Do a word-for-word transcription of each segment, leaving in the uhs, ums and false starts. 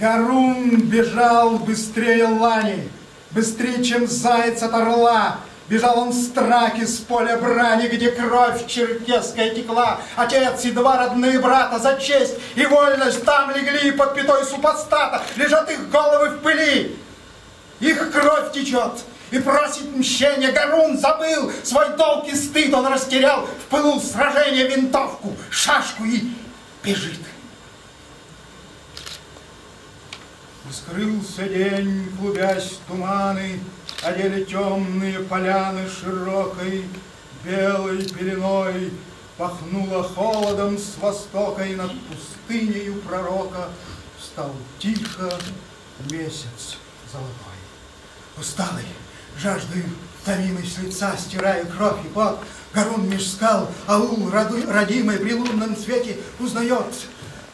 Гарун бежал быстрее лани, быстрее, чем заяц от орла. Бежал он с траки, с поля брани, где кровь черкесская текла. Отец и два родные брата за честь и вольность там легли, под пятой супостата лежат их головы в пыли. Их кровь течет и просит мщения. Гарун забыл свой долг и стыд. Он растерял в пылу сражения винтовку, шашку и бежит. Скрылся день, клубясь туманы, одели темные поляны широкой белой пеленой, пахнуло холодом с востока, и над пустынею пророка встал тихо месяц золотой. Усталый, жаждой томимой с лица стираю кровь и пот, Гарун меж скал аул роду, родимый при лунном свете узнает.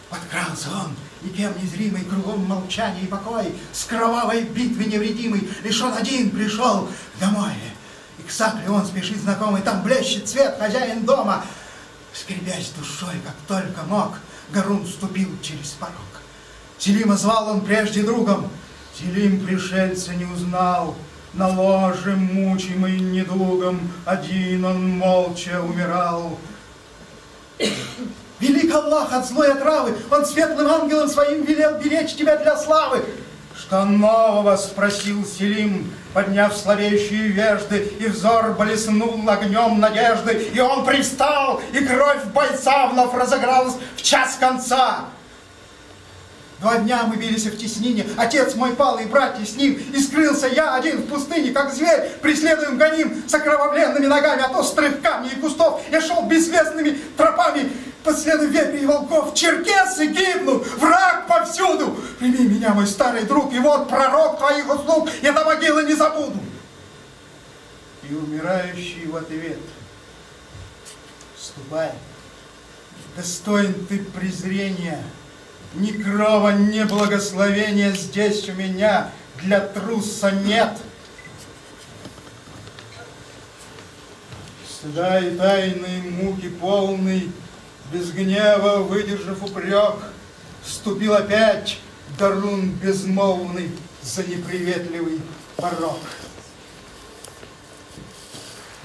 Подкрался он, никем незримый, кругом молчание и покой, с кровавой битвы невредимый, лишь он один пришел домой. И к сакле он спешит знакомый, там блещет свет хозяин дома. Скребясь душой, как только мог, Гарун ступил через порог. Селима звал он прежде другом, Селим пришельца не узнал. На ложе, мучимый недугом, один он молча умирал. Велик Аллах от злой отравы, он светлым ангелом своим велел беречь тебя для славы. Что нового, спросил Селим, подняв слабеющие вежды, и взор блеснул огнем надежды, и он пристал, и кровь бойца вновь разыгралась в час конца. Два дня мы бились в теснине, отец мой пал и братья с ним, и скрылся я один в пустыне, как зверь, преследуем, гоним с окровавленными ногами от острых камней и кустов. Я шел безвестными тропами по следу вепри и волков. Черкесы гибнут, враг повсюду. Прими меня, мой старый друг, и вот пророк твоих услуг я до могилы не забуду. И умирающий в ответ: ступай, достоин ты презрения, ни крова, ни благословения здесь у меня для труса нет. Стыда и тайной муки полный, без гнева выдержав упрек, вступил опять Гарун безмолвный за неприветливый порог.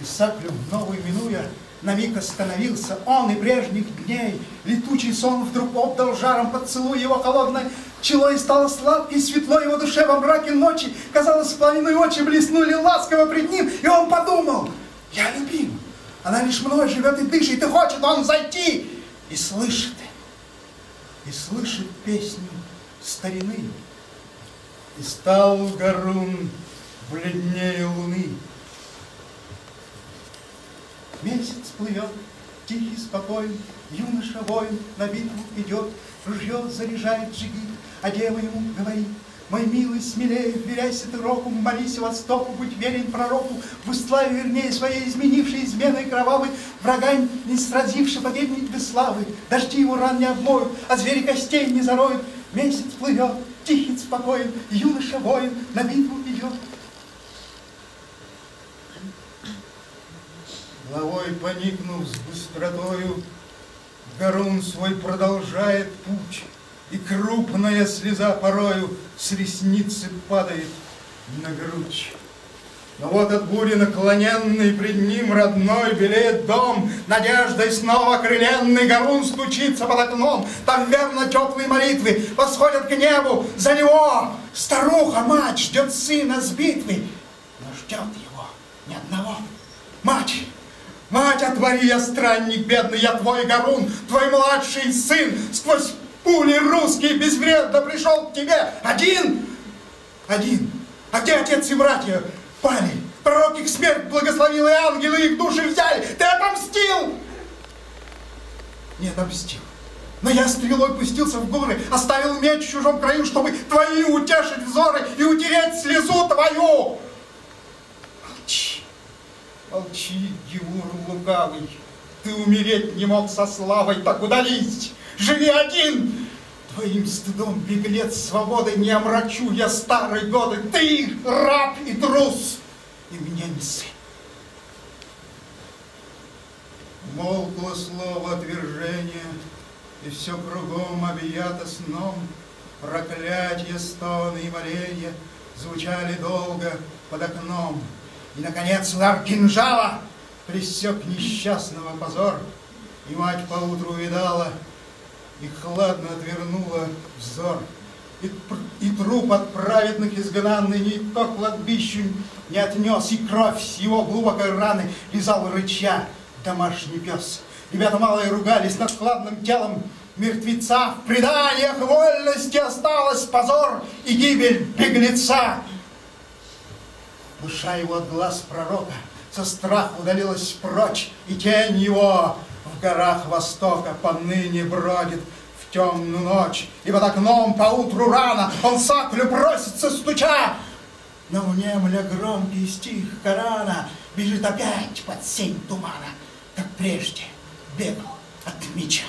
И саклю новую минуя, на миг остановился он, и прежних дней летучий сон вдруг обдал жаром поцелуй его холодное чело, и стало сладкое, светло его душе во мраке ночи. Казалось, в половину очи блеснули ласково пред ним, и он подумал: я любим, она лишь мной живет и дышит, и хочет он зайти. И слышит, и слышит песню старины. И стал Гарун бледнее луны. Месяц плывет, тихий, спокойный, юноша воин на битву идет, ружье заряжает джигит, а дева ему говорит: мой милый, смелее вверяйся ты року, молись востоку, будь верен пророку, в славе вернее своей изменившей изменой кровавой, врага не сразивший погибнет без славы, дожди его ран не обмоют, а звери костей не зароют. Месяц плывет, тихий, спокоен, юноша воин на битву идет. Головой поникнув с быстротою, Гарун свой продолжает путь, и крупная слеза порою с ресницы падает на грудь. Но вот от бури наклоненный пред ним родной белеет дом, надеждой снова крыленный Гарун стучится под окном, там верно теплые молитвы восходят к небу за него. Старуха мать ждет сына с битвы, но ждет его ни одного. Мать! Мать, отвори, я странник бедный, я твой Гарун, твой младший сын, сквозь пули русские безвредно пришел к тебе. Один, один, а где отец и братья пали? Пророк их смерть благословил, и ангелы их души взяли. Ты отомстил? Не отомстил, но я стрелой пустился в горы, оставил меч в чужом краю, чтобы твои утешить взоры и утереть слезу твою. Молчи. Молчи, Гевур лукавый, ты умереть не мог со славой, так удались, живи один. Твоим стыдом, беглец, свободы не омрачу я старые годы, ты раб и трус, и мне не сын. Молкло слово отвержения, и все кругом объято сном, Проклятия, стоны и моления звучали долго под окном. И, наконец, удар кинжала пресек несчастного позор. И мать поутру увидала и хладно отвернула взор. И, и труп от праведных изгнанный ни то кладбищу не отнес, и кровь с его глубокой раны лизал рыча домашний пес. Ребята малые ругались над хладным телом мертвеца. В преданиях вольности осталось позор и гибель беглеца. Душа его от глаз пророка со страха удалилась прочь, и тень его в горах Востока поныне бродит в темную ночь. И под окном поутру рано он саклю просится стуча, но внемля громкий стих Корана, бежит опять под сень тумана, как прежде бегал от меча.